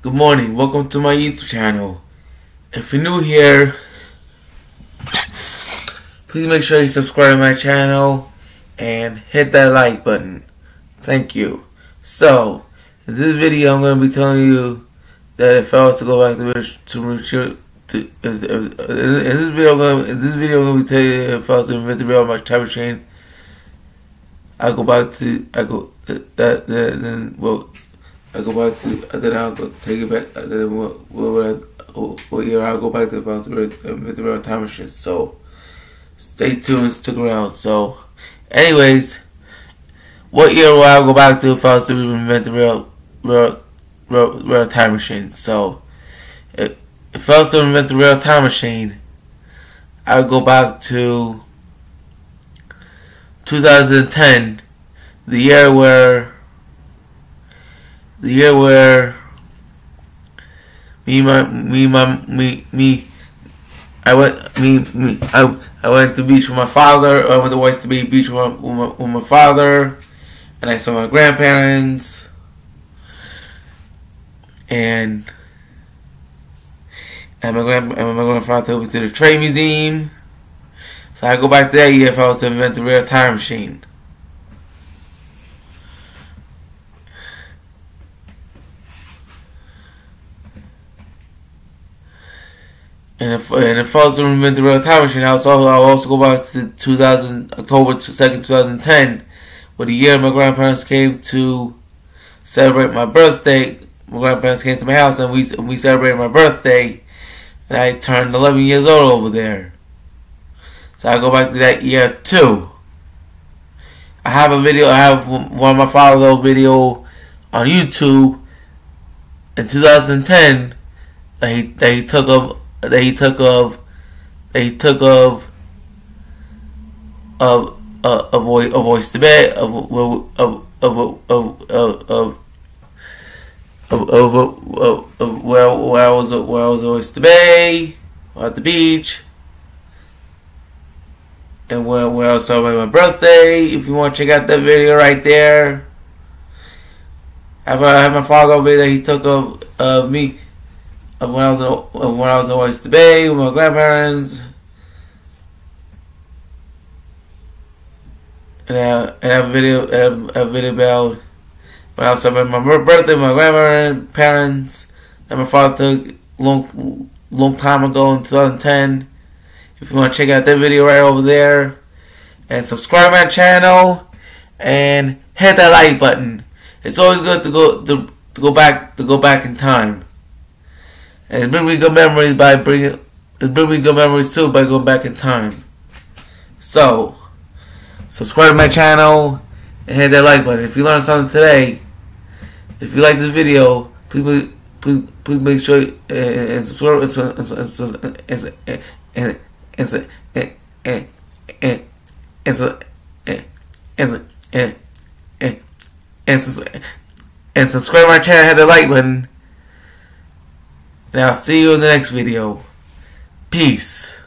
Good morning, welcome to my YouTube channel. If you're new here, please make sure you subscribe to my channel and hit that like button. Thank you. So, in this video I'm going to be telling you that if I was to go back to my travel chain, I'll go back to the time machine. So stay tuned, stick around. So, anyways, what year will I go back to if I was to reinvent the real time machine? So, if I was to invent the real time machine, I would go back to 2010, the year where I went to the beach with my father. I went to Oyster Bay beach with my father, and I saw my grandparents, and my grandfather was to the trade museum. So I go back to that year if I was to invent the real time machine. And if I was to invent the real time machine, I'll also go back to October 2nd, 2010, where the year my grandparents came to celebrate my birthday. My grandparents came to my house and we celebrated my birthday, and I turned 11 years old over there. So I go back to that year too. I have a video. I have one of my father's video on YouTube in 2010 that he took of Oyster Bay, at the beach, and where I was celebrating my birthday. If you want to check out that video right there, I have my father's video that he took of me. When I was in Oyster Bay with my grandparents, and I have a video about when I was celebrating my birthday with my grandparents that my father took long time ago in 2010. If you want to check out that video right over there, and subscribe to my channel and hit that like button. It's always good to go back in time. And it brings me good memories too by going back in time. So, subscribe to my channel and hit that like button. If you learned something today, if you like this video, please make sure and subscribe and subscribe to my channel and hit that like button. And I'll see you in the next video. Peace.